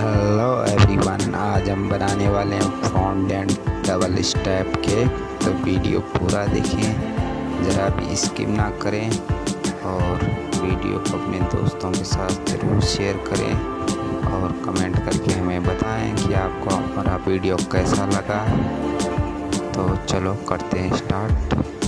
Hello everyone, आज हम बनाने वाले हैं फ्रंट एंड डबल स्टेप के। तो वीडियो पूरा देखें, ज़रा भी स्किप ना करें और वीडियो को अपने दोस्तों के साथ ज़रूर शेयर करें और कमेंट करके हमें बताएं कि आपको हमारा वीडियो कैसा लगा। तो चलो करते हैं स्टार्ट।